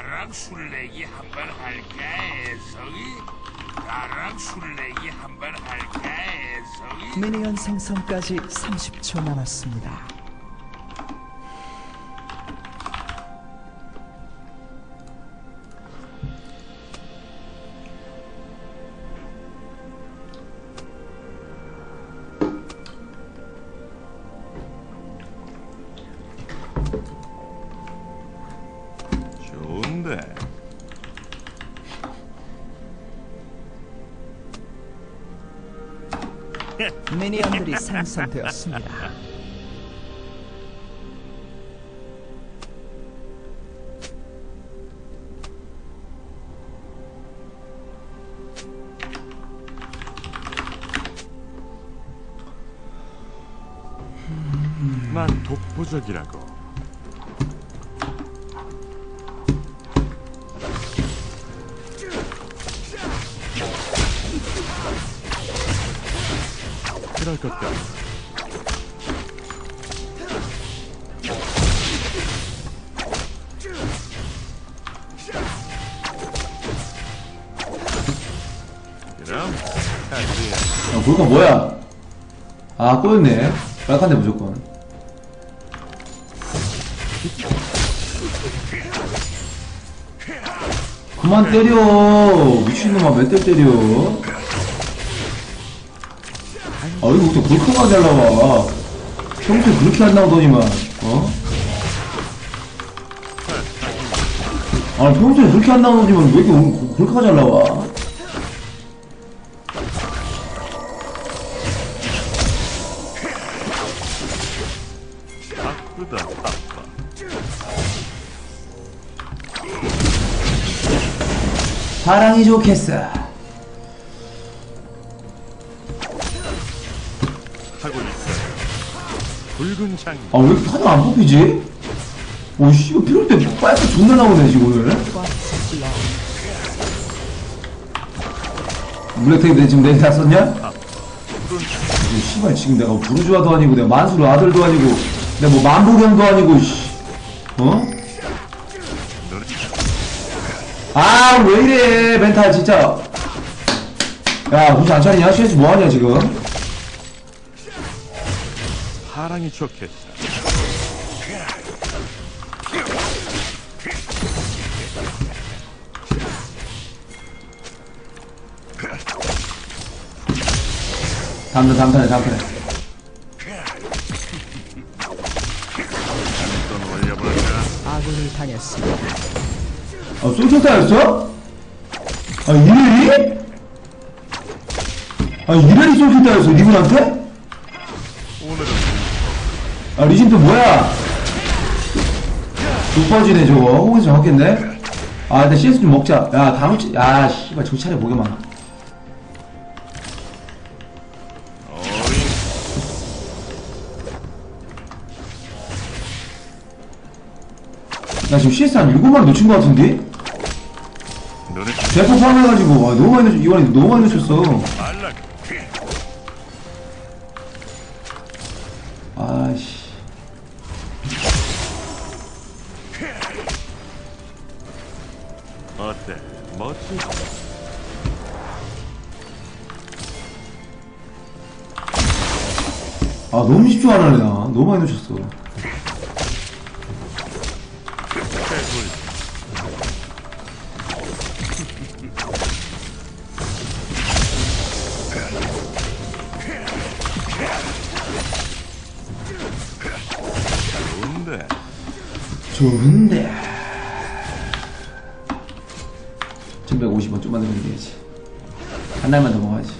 나랑 술래기 한번 할까 애성이? 나랑 술래기 한번 할까 애성이? 미니언 생성까지 30초 남았습니다. 미니언들이 생성되었습니다. 난 독보적이라고. 그럴 것 같아. 그럼 다시. 아, 물건 뭐야? 아, 꼬였네. 빨간데 무조건. 그만 때려. 미친놈아, 몇 대 때려. 아, 이거 어떻게 그렇게 많이 잘 나와. 평소에 그렇게 안 나오더니만, 어? 아, 평소에 그렇게 안 나오더니만 왜 이렇게 그렇게 잘 나와? 사랑이 좋겠어. 아, 왜 이렇게 하나 안 뽑히지? 오, 씨, 이거 필요할 때 빨리 존나 나오네, 지금 오늘. 물레탱인데 지금 내일 다 썼냐? 이 씨발, 지금 내가 부르주아도 아니고, 내가 만수르 아들도 아니고, 내가 뭐 만보경도 아니고, 씨. 어? 아, 왜 이래, 멘탈, 진짜. 야, 무슨 안 차리냐? CS 뭐하냐, 지금? 사랑이 좋겠어. 담탄해. 아군을 당했습니다. 아, 솔킬타였어? 아, 이래리? 아, 이래리 솔킬타였어, 니분한테? 아, 리진 또 뭐야? 못 빠지네, 저거. 호흡이 정확했네? 아, 일단 CS 좀 먹자. 야, 다음 주, 아, 씨발, 저 차례 보게만. 나 지금 CS 한 7마리 놓친 것 같은데? 대포 파괴해가지고, 아, 너무 많이 놓쳤어. 이번에 너무 많이 놓쳤어. 아이씨. 어때? 멋지지? 아, 너무 집중 안 하네, 나. 너무 많이 놓쳤어. 좋은데. 1150원 좀만 더 늘려야지. 한 달만 더 먹어야지.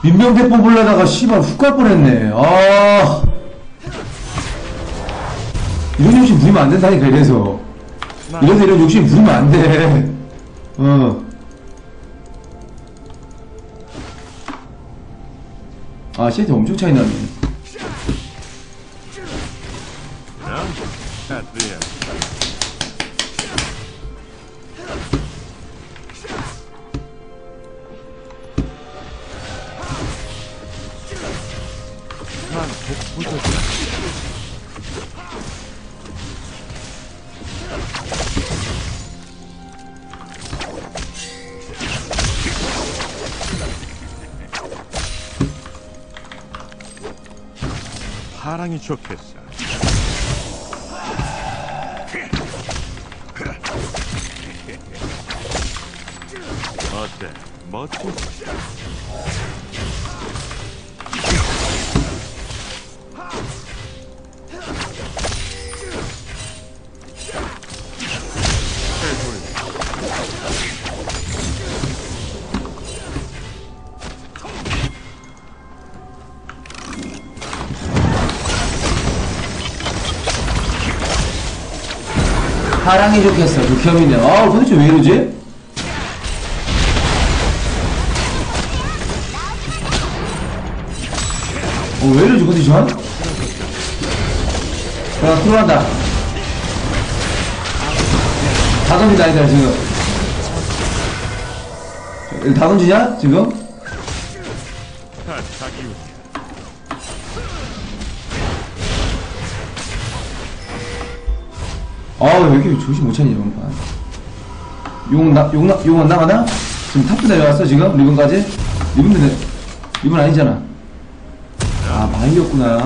민병대 뽑으려다가 씨발 훅 갈 뻔했네. 아, 이런 욕심 부리면 안 된다니까. 이래서 이런 욕심 부리면 안 돼. 어. 아, CS 엄청 차이 나네. at this. 사랑이 좋겠어. 어때? 멋진. 사랑이 좋겠어. 도겸이네. 아, 도대체 왜 이러지? 왜 이러지, 컨디션? 야, 쿨한다. 다 던진다, 얘들아, 지금. 다 던지냐, 지금? 왜 이렇게 조심 못 차니, 이번 판. 용 안 나가나? 지금 탑도 내려왔어, 지금? 리본까지? 리본도 리본 아니잖아. 아, 마이였구나.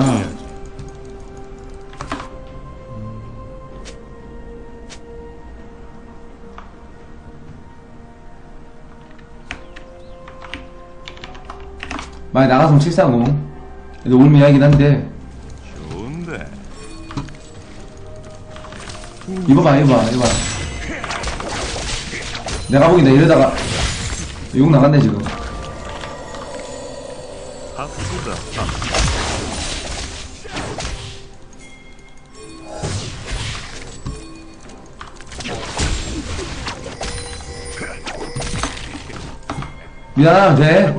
많이 나가서 740. 그래도 올미 이야기긴 한데. 이거 봐. 내가 보기엔 나 이러다가 욕 나갔네 지금. 미안하면 돼.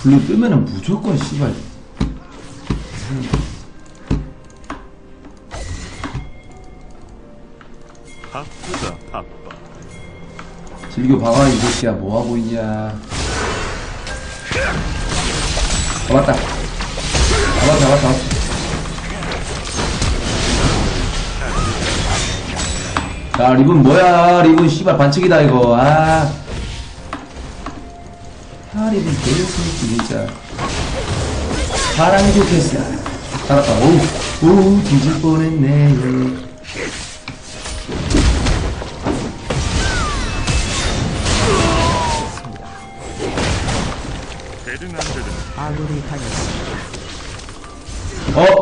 블루 뜨면은 무조건 씨발. 바쁘다 바빠. 즐겨 봐봐 이 새끼야. 뭐 하고 있냐. 맞다. 맞다. 야, 리본 뭐야? 리본 씨발 반칙이다 이거. 아 리본 개욕스럽지 진짜. 사랑이 좋겠어. 잘했다. 오우 뒤질 뻔했네.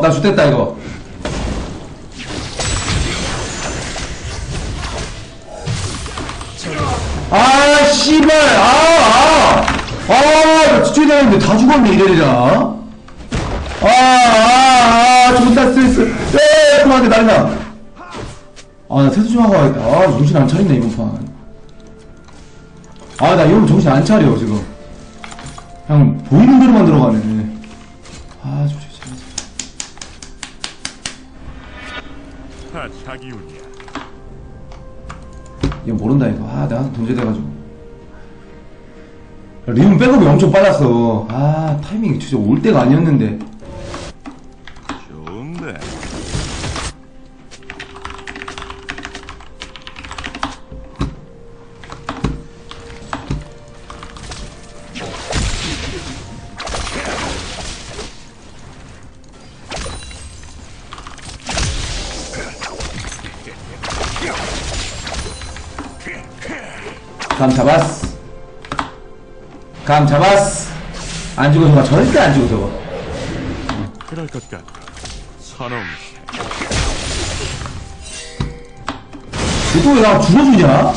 나 죽됐다 이거. 씨발! 죽여야 되는데 다 죽었네, 이래라. 존나 스트레스. 그만해, 날라. 나 세수 좀 하고 가야겠다. 정신 안 차리네, 이번 판. 나 이러면 정신 안 차려, 지금. 그냥, 보이는 대로만 들어가네. 자기 운이야. 얘 모른다, 이거. 내가 동제돼가지고. 리본 백업이 엄청 빨랐어. 타이밍이 진짜 올 때가 아니었는데. 좋은데. 감 잡았어. 감 잡았어. 안 죽어 저거. 절대 안 죽어 저거. 그럴 것 같다. 선음. 또 왜 나 죽어주냐?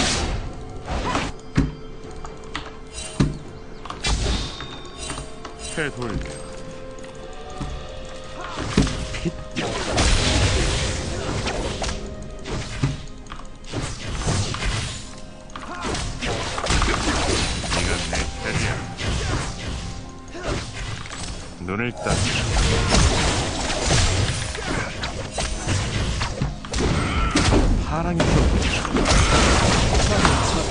눈을 따. 파랑이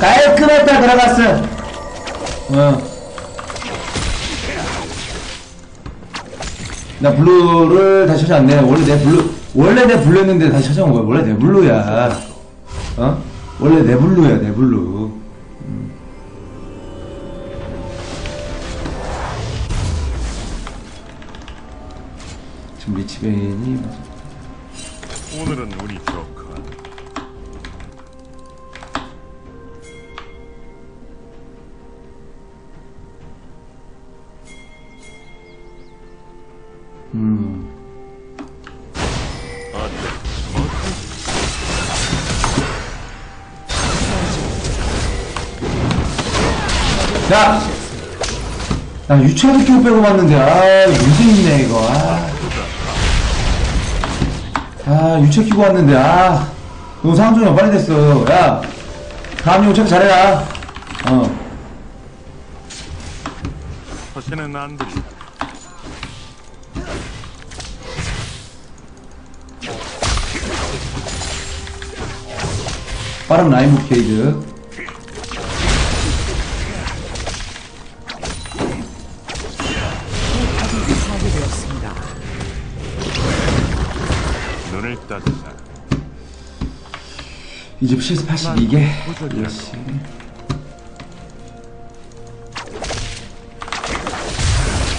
깔끔했다 들어갔어. 나 블루를 다시 찾아왔네. 원래 내 블루였는데 다시 찾아온 거야. 원래 내 블루야. 어? 원래 내 블루야, 내 블루. 지금 리치베인이 오늘은 운이 좋고. 야! 나 유치원도 키고 빼고 봤는데, 아, 문제 있네, 이거, 유치원 키고 왔는데, 너무 상황조정 빨리 됐어. 야! 다음 용 체크 잘해라. 다시는 안 들리. 빠른 라인 무케이드. 이집 실수 82개. 역시.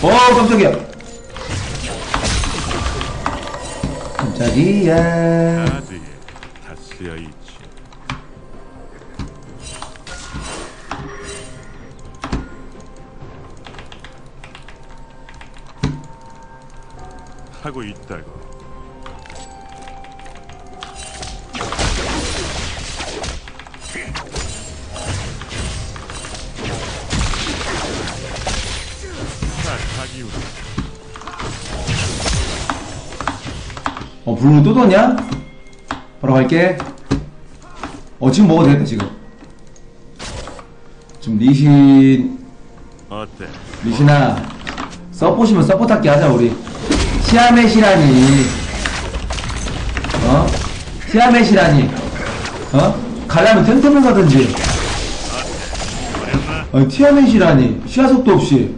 깜짝이야. 깜짝이야. 하고 있다고. 블루 또 도냐? 바로 갈게. 지금 먹어도 되겠다, 지금. 지금 리신아, 서폿이면 서폿 할게 하자, 우리. 시아멧이라니. 시아멧이라니. 가려면 템템을 가든지. 티아멧이라니. 시야속도 없이.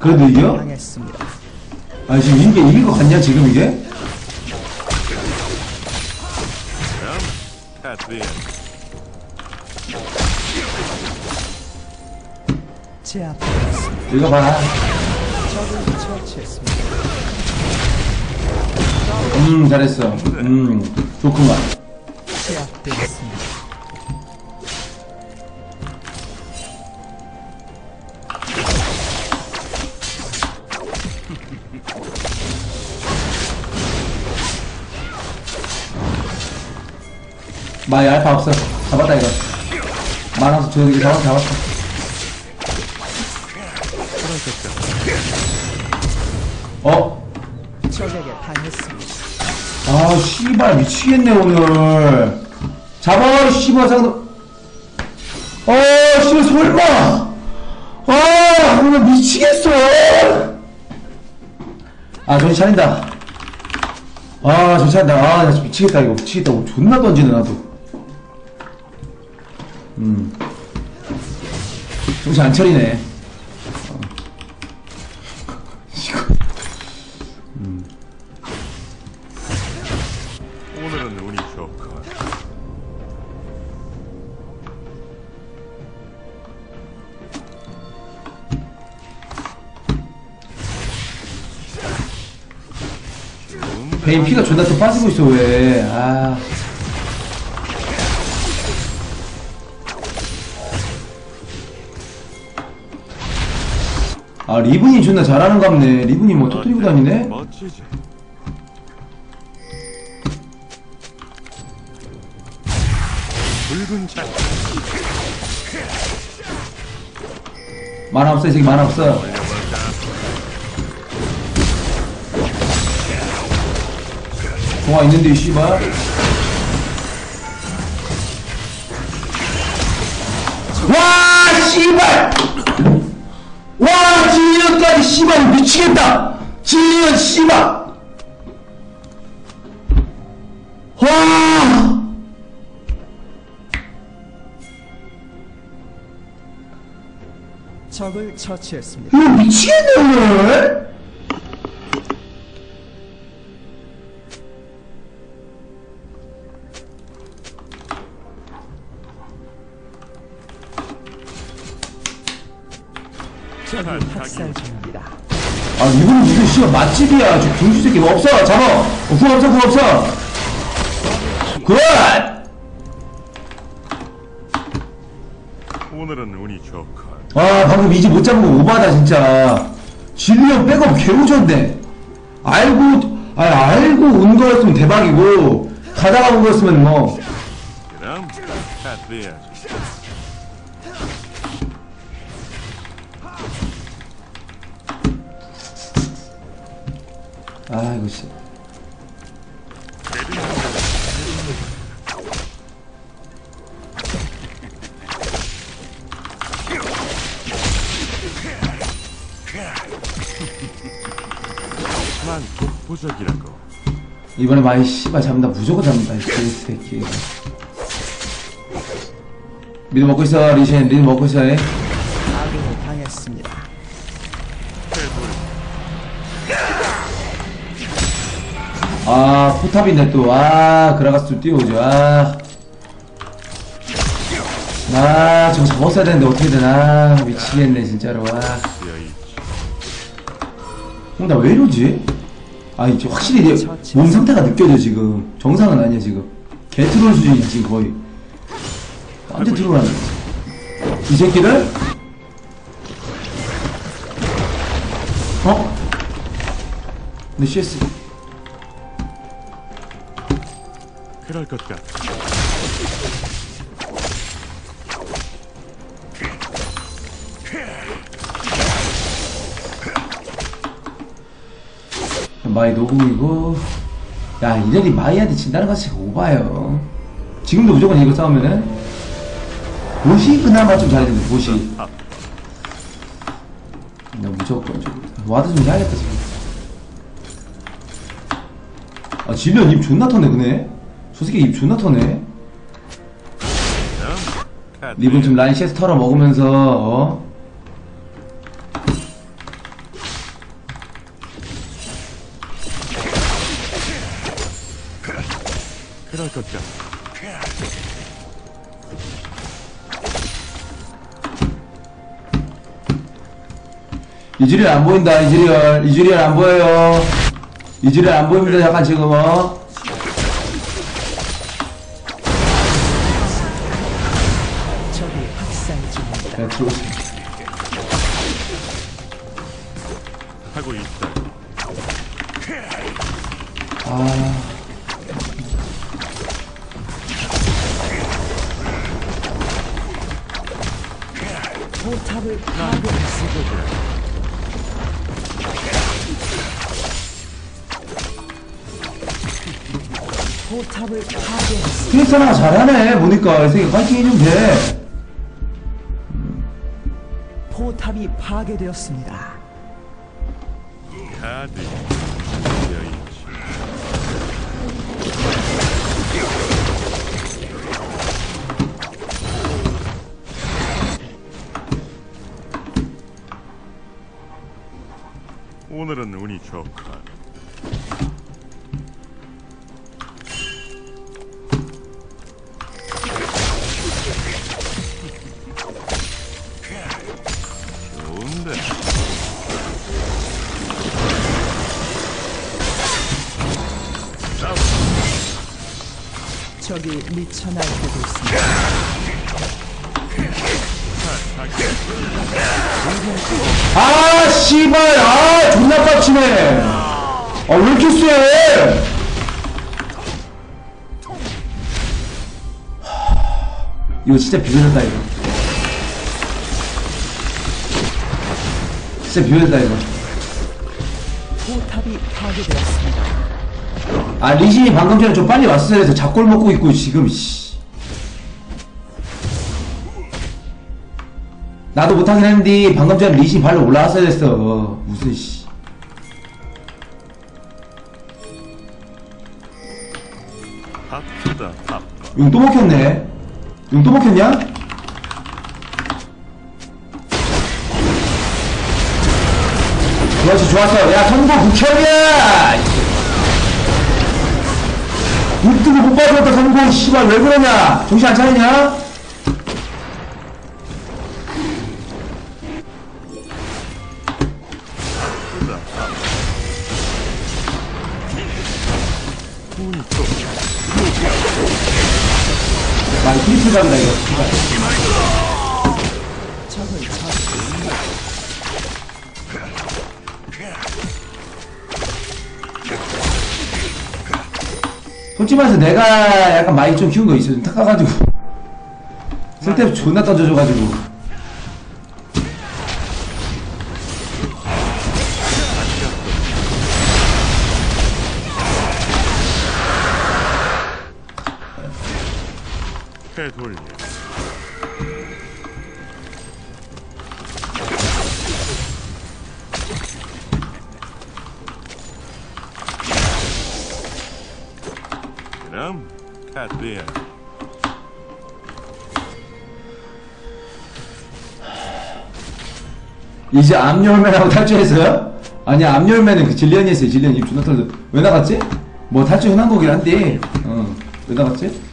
그래도 이겨? 지금 이길 것 같냐, 지금 이게? 이거 봐. 잘했어. 좋구만. 마이 알파 없어. 잡았다 이거. 많아서 저기 잡았어. 저에게 반했습니다. 씨발 미치겠네 오늘. 잡아 씨발 상도. 씨발 설마. 오늘 미치겠어. 정신 차린다. 정신 차린다. 나 진짜 미치겠다 이거. 미치겠다. 존나 던지네 나도. 정신 안 차리네. 오늘은 운이 좋고. 베인 피가 존나 또 빠지고 있어 왜? 리븐이 존나 잘하는 갑네. 리븐이 뭐 터뜨리고 다니네? 멋지지. 붉은 자. 만화 없어, 이 새끼 만화 없어. 공화 있는데, 이 씨발. 와, 씨발! 와, 진리언까지 씨발, 미치겠다! 진리언 씨발! 와! 적을 처치했습니다. 이거 미치겠네, 오늘! 학살입니다. 아 이거는 무슨 씨발 맛집이야. 저 경주 새끼 뭐 없어. 잡아. 구워 없어. 구워 없어. 굿. 오늘은 운이 좋고. 아 방금 이제 못 잡은 거 오바다 진짜. 진리형 백업 개우졌네. 알고 온 거였으면 대박이고 가다가 온 거였으면 뭐. 그럼 탓돼야지. 아 이거 씨. 난 독보적이라고. 이번에 마이 씨발 잡는다. 무조건 잡는다. 이 새끼. 미드 먹고 있어 리신. 미드 먹고 있어. 해. 아군을 당했습니다. 아 포탑이네 또. 아 그라가스 뛰어오죠. 아 저거 잡았어야 되는데 어떻게 되나. 미치겠네 진짜로. 와. 나 왜 이러지? 아 이제 확실히 몸 상태가 느껴져 지금. 정상은 아니야 지금. 개트롤 수준이지 지금 거의. 완전 트롤하네 이 새끼들? 어? 내 CS 그럴 것 같아. 마이 노공이고. 야 이래리 마이한테 진다는 것이 오바요. 지금도 무조건 이거 싸우면은 보시 그나마 좀 잘해준다. 보시 나 무조건 좀 와드 좀 해야겠다 지금. 아 질련 입 존나 터네. 그네 저 새끼 입 존나 터네. 립은 좀 라인 CS 털어 먹으면서 어? 그럴 것 같아. 이즈리얼 안 보인다. 이즈리얼 안 보여요. 이즈리얼 안 보입니다. 약간 지금 어? 저기 학살 중입니다. 들어오세요. 하고 있다. 아. 포탑을 파괴했습니다. 포탑을 파괴했습니다. 트리스타나 잘하네 보니까. 이 새끼 파이팅 해주면 돼. 포탑이 파괴되었습니다. 오늘은 운이 좋다. 좋은데. 저기 미쳐날뛰고 있습니다. 아 씨발. 아 존나 빡치네. 아 왜 이렇게 쎄. 이거 진짜 비벼졌다 이거. 진짜 비벼졌다 이거. 포탑이 파괴되었습니다. 아 리신이 방금 전에 좀 빨리 왔어야 해서 잡골 먹고 있고 지금 씨. 나도 못하긴 했는데 방금 전에 리신이 발로 올라왔어야 됐어. 무슨 씨. 용 또 먹혔네. 용 또 먹혔냐? 그렇지, 좋았어. 야, 성부 국현이야! 못 뜨고 못 빠졌다, 성부. 씨발, 왜 그러냐? 정신 안 차리냐? 트리플 간다 이거. 솔직히 말해서 내가 약간 많이 좀 키운 거 있어. 좀 탁가가지고 쓸데없이 존나 던져줘가지고. 돌려. 그럼 갓비야. 이제 암열매라고 탈출했어요? 아니 암열매는 그 질리언이 했어요. 질리언 입 존나 털려. 왜 나갔지? 뭐 탈출 흔한 거긴 한데. 왜 나갔지?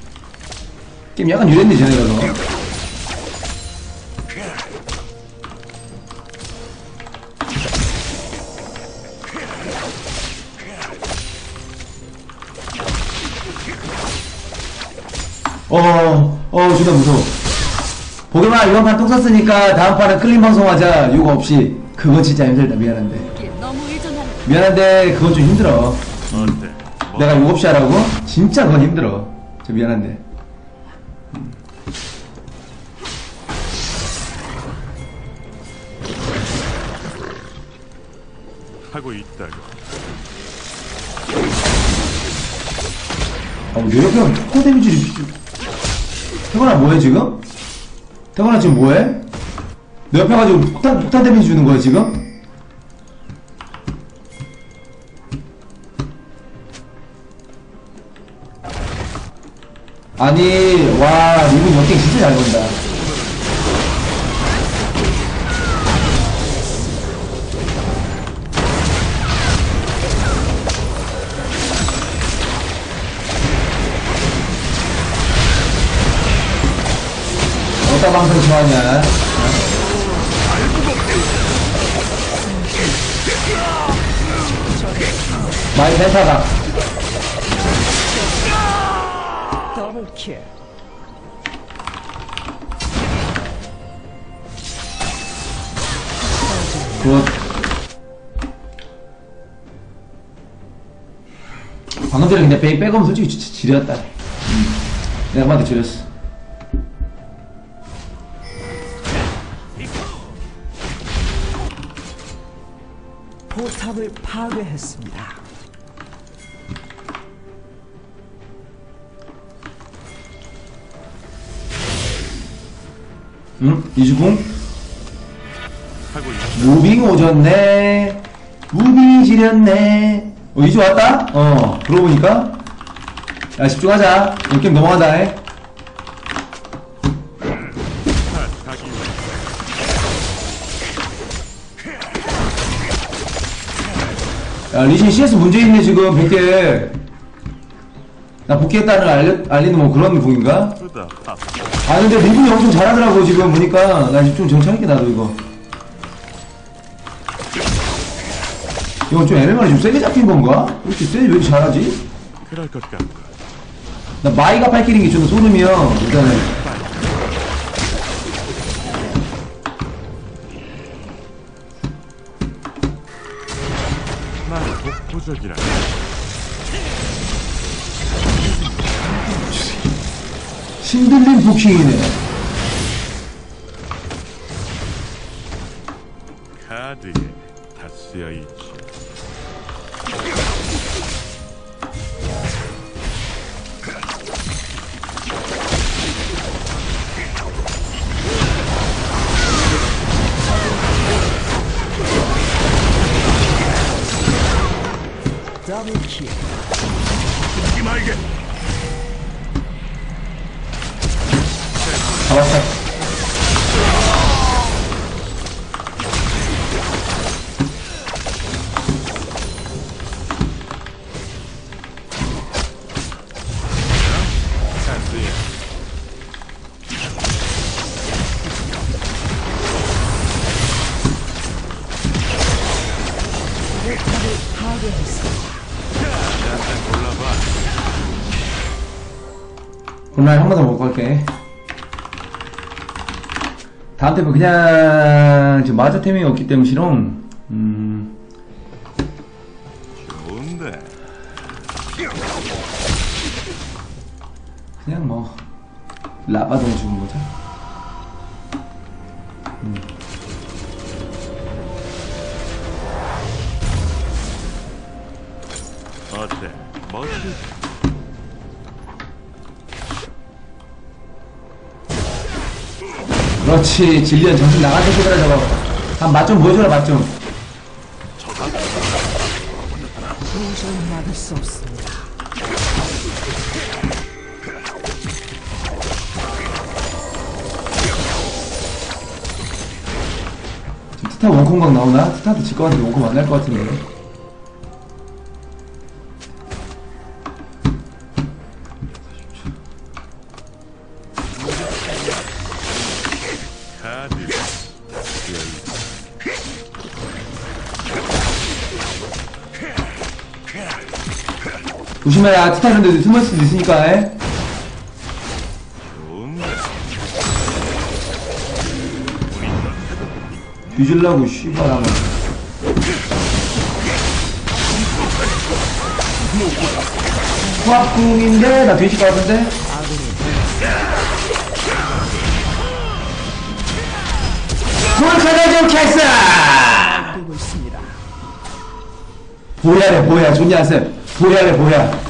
게임 약간 유랬네, 쟤네가 너. 진짜 무서워. 보겸아, 이번 판 똥 쌌으니까 다음 판은 클린 방송하자. 요거 없이. 그건 진짜 힘들다, 미안한데. 미안한데, 그건 좀 힘들어. 내가 요거 없이 하라고? 진짜 그건 힘들어. 저 미안한데. 하고 있다고. 요렇게 초코 데미지를 태권아 뭐해 지금? 태권아 지금 뭐해? 너 옆에 가지고 폭탄 데미지 주는 거야 지금? 아니 와 이분 역행 진짜 잘 건다. 방송 좋아하냐? 많이 뱉어라. 더블킬. 굿. 방금 전에 근데 백업은 솔직히 지렸다. 내가 한마디 지렸어. 포탑을 파괴했습니다. 응? 이주공? 무빙 오졌네. 무빙 지렸네. 이주 왔다? 그러고 보니까. 야, 집중하자. 이 게임 넘어가자. 야, 리신 CS 문제있네, 지금, 100개. 나 복귀했다는 알리는 뭐 그런 공인가? 아, 근데 리신이 엄청 잘하더라고, 지금 보니까. 나 이제 좀 정찰할게, 나도 이거. 이건 좀 LMR이 좀 세게 잡힌 건가? 왜 이렇게 왜 이렇게 잘하지? 그럴 것 같다. 나 마이가 팔끼린 게 좀 소름이야, 일단은. 적이라. 신들린 복싱이네. 카드에 다 쓰여있지. 죽지 말게. 잡았어. 내 탑을 파괴했어. 골라봐. 한 번 더 먹고 갈게. 다음 템은 그냥 지금 마저 템이 없기 때문에 실은 좋은데 그냥 뭐 라바동 주는 거죠. 어때? 멋있지? 그렇지, 질리언 정신 나가서 해라 저거. 한 맛 좀 보여줘라, 맛 좀. 도저히 막을 수 없습니다. 지금 스타 원콤 막 나오나? 스타도 질 것 같은데 원콤 안 날 것 같은데. 조심해라, 티타는데 숨을 수도 있으니까. 뒤질라고 씨발하면. 화풍인데 나 뒤질 것 같은데. 불카다좀 캐스. 보야래 보야, 존야 쌤. 보야래 보야.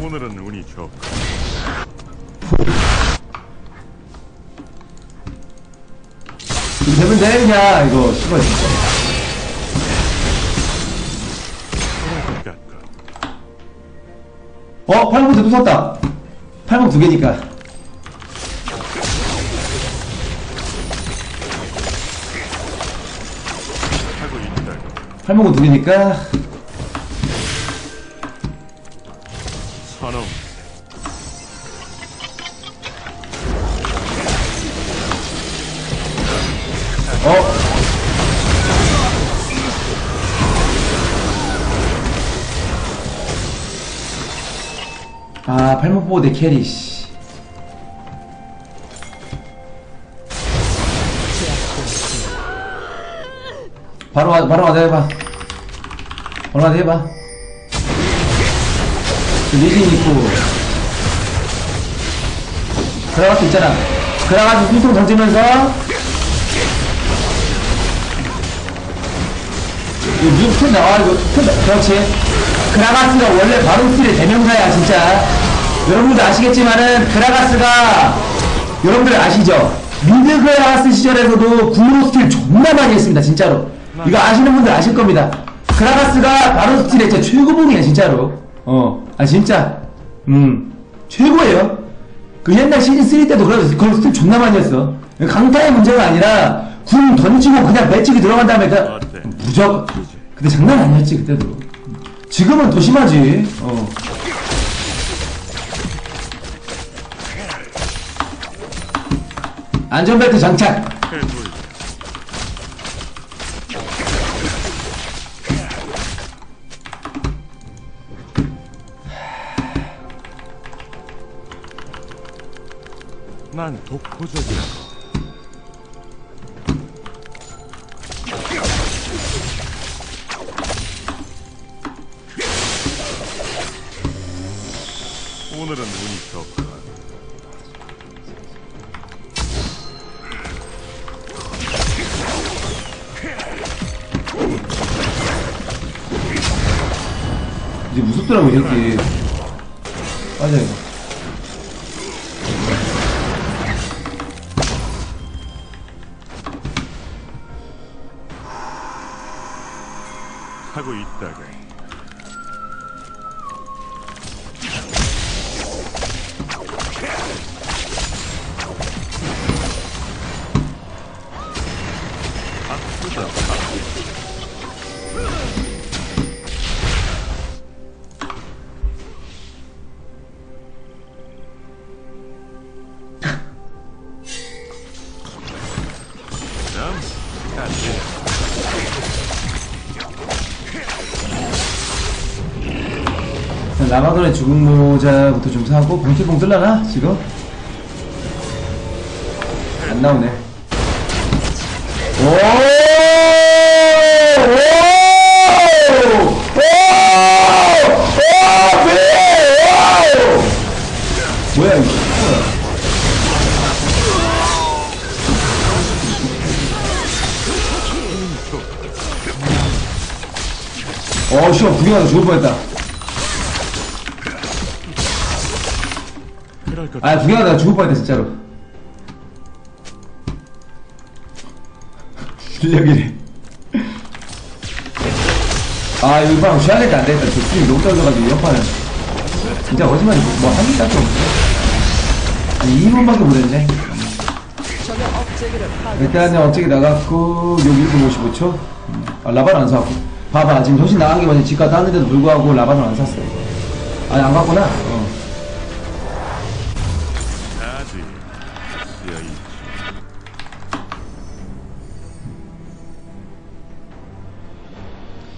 오늘은 운이 좋고. 이거 되면 되냐 이거 씨발 진짜. 어? 팔목도 또 썼다. 팔목 두 개니까. 팔목은 두 개니까. 선홍. 아, 팔목 보고 내 캐리, 씨. 바로 와서 해봐. 바로 와서 해봐. 리진 있고. 들어갈 수 있잖아. 들어가서 숨통 던지면서. 이거 미국 나와, 이거. 그렇지. 그라가스가 원래 바론스틸의 대명사야, 진짜. 여러분들 아시겠지만은, 그라가스가, 여러분들 아시죠? 미드 그라가스 시절에서도 구로스틸 존나 많이 했습니다, 진짜로. 이거 아시는 분들 아실 겁니다. 그라가스가 바론스틸의 진짜 최고봉이야, 진짜로. 아, 진짜. 최고예요. 그 옛날 시즌3 때도 그라가스 존나 많이 했어. 강타의 문제가 아니라, 궁 던지고 그냥 매치기 들어간 다음에, 무조건. 근데 장난 아니었지, 그때도. 지금은 더 심하지. 안전벨트 장착. 난 독보적이야. 오늘은 운이 좋구나. 진짜 무섭더라고, 이 새끼. 맞아, 이거. 하고 있다가. 라마돈의 죽은 모자부터 좀 사고, 방태봉 뜰라나? 지금? 안 나오네. 오! 뭐야, 이거? 어, 씨발, 구경하다 죽을 뻔했다. 아, 구경하다가 죽을 뻔했다, 진짜로. 실력이래. 아, 이거 방 쉬어야겠다, 안 되겠다. 저 수익 너무 떨어져가지고, 이 역할은. 진짜 거짓말이 뭐, 한 개 딱히 없어. 아니, 2인분밖에 못했네. 일단은 업체기 나갔고, 여기 1분 55초. 아, 라바는 안 사왔고. 봐봐, 지금 정신 나간 게 완전 집 갔다 왔는데도 불구하고, 라바는 안 샀어. 아니, 안 갔구나? 어.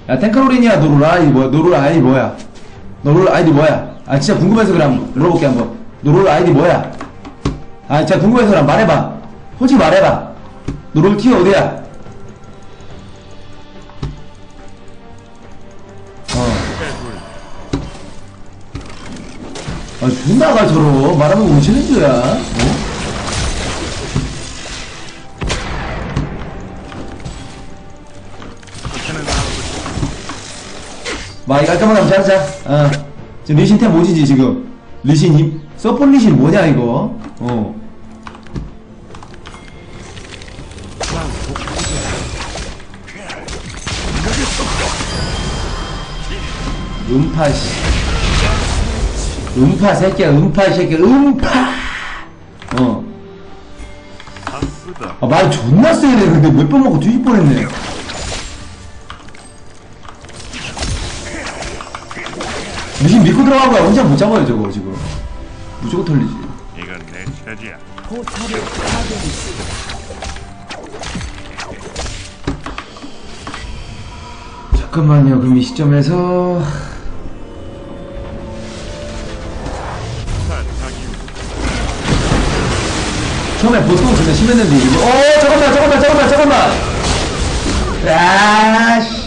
야, 탱크로린이야, 노롤 아이디 뭐야? 노롤 아이디 뭐야? 노롤 아이디 뭐야? 아, 진짜 궁금해서 그래, 한번 물어볼게, 한번. 노롤 아이디 뭐야? 아, 진짜 궁금해서 그래, 말해봐. 솔직히 말해봐. 노롤 티어 어디야? 어. 아, 존나가, 저러. 말하면 움직이는 줄야. 어? 막 깔끔하게 한번 자르자. 어. 지금 리신 템 뭐지지, 지금? 리신 입, 서폰 리신 뭐냐, 이거? 어. 음파, 씨. 음파, 새끼야, 음파, 새끼야, 음파! 어. 아, 말 존나 세네, 근데 몇 번 먹고 뒤질 뻔했네. 미신 믿고 들어간 거야. 혼자 못 잡아요, 저거, 지금. 무조건 털리지. 이건 내 차지야. 잠깐만요, 그럼 이 시점에서. 처음에 보통 진짜 심했는데, 이거. 오, 잠깐만, 잠깐만, 잠깐만, 잠깐만! 야, 씨.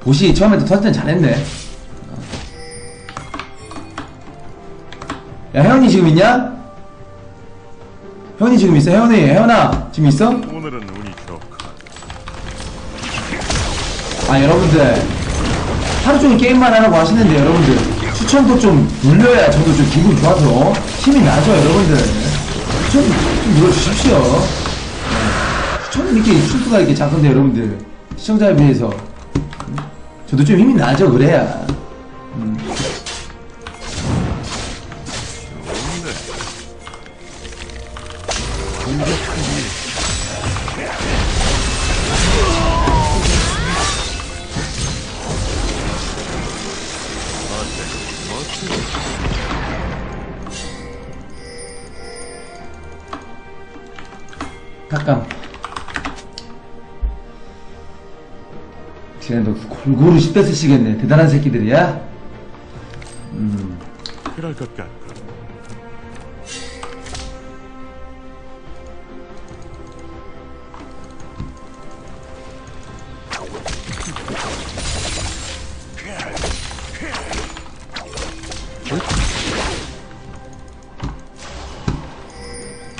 보시 처음에도 터질 땐 잘했네. 야, 혜원이 지금 있냐? 혜원이 지금 있어? 혜원이, 혜원아 지금 있어? 오늘은 운이 좋아. 아, 여러분들 하루종일 게임만 하라고 하시는데, 여러분들 추천도 좀 눌려야 저도 좀 기분 좋아서 힘이 나죠. 여러분들 추천 좀 눌러주십시오. 저는 이렇게 출구가 이렇게 작은데, 여러분들 시청자에 비해서 저도 좀 힘이 나죠. 그래야. 가끔 쟤네 너 골고루 10대 쓰시겠네. 대단한 새끼들이야? 그럴 것 같아.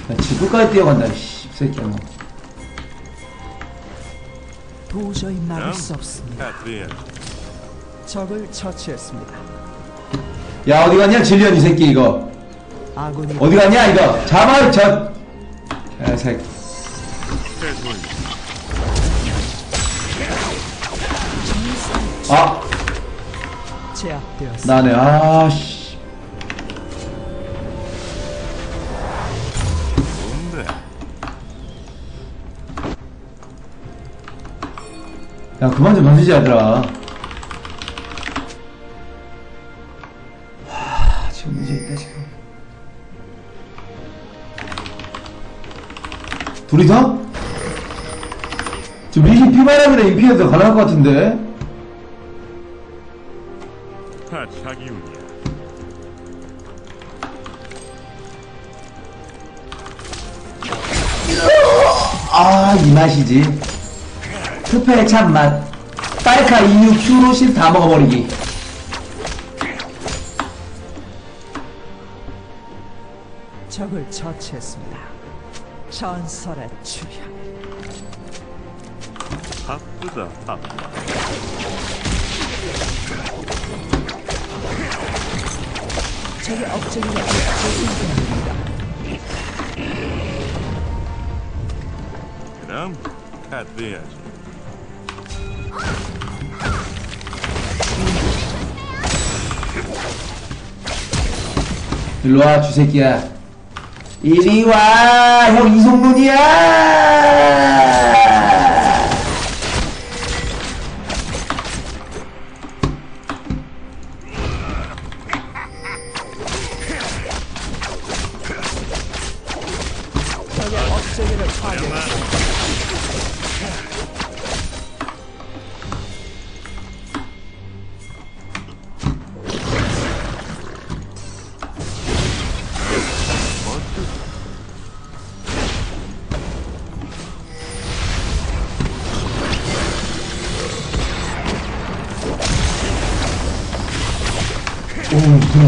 나 지구까지 뛰어간다, 이 새끼야. 도저히 막을 수 없습니다. 적을 처치했습니다. 야, 어디 갔냐 질리언 이 새끼 이거. 어디 갔냐 이거. 자말 전. 야, 새끼. 아. 제압되었습니다. 나네. 아 씨. 야, 그만 좀 던지지, 얘들아. 하, 지금 문제있다, 지금. 둘이 다? 지금 리신 피바람이라 인피해서 가능할 것 같은데? 다 자기 운이야. 아, 이 맛이지. 투페의 참맛 파르카 EU 큐로신 다 먹어버리기. 적을 처치했습니다. 전설의 출현. 바쁘다 바쁘다. 적의 억제기가 조심됩니다. 그럼 가드야지. 일로와 쥐새끼야. 이리와 형 이송문이야. 저게 억제기를 파괴했습니다.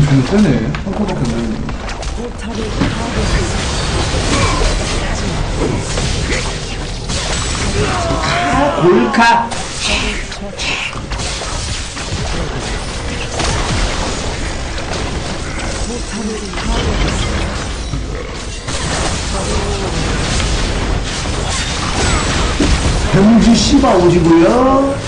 좀 세네. 한 코밖에 안 되네. 골카! 병주 씨바 오지구요.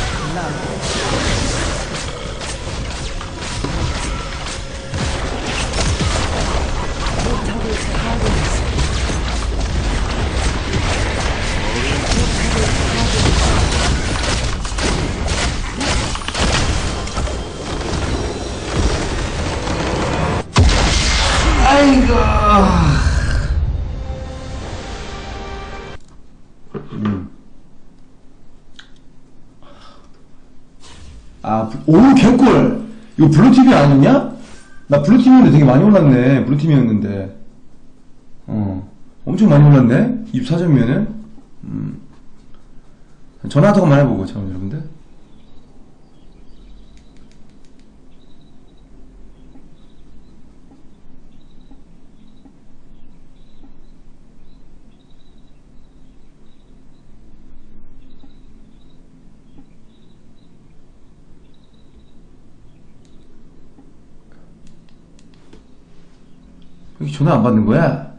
아, 오우 개꿀! 이거 블루TV 아니냐? 나 블루TV인데 되게 많이 올랐네. 블루TV였는데 엄청 많이 올랐네? 24점이면은? 전화 한번 해보고, 참, 여러분들 전화 안 받는 거야?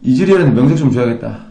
이즈리얼한테 명색 좀 줘야겠다.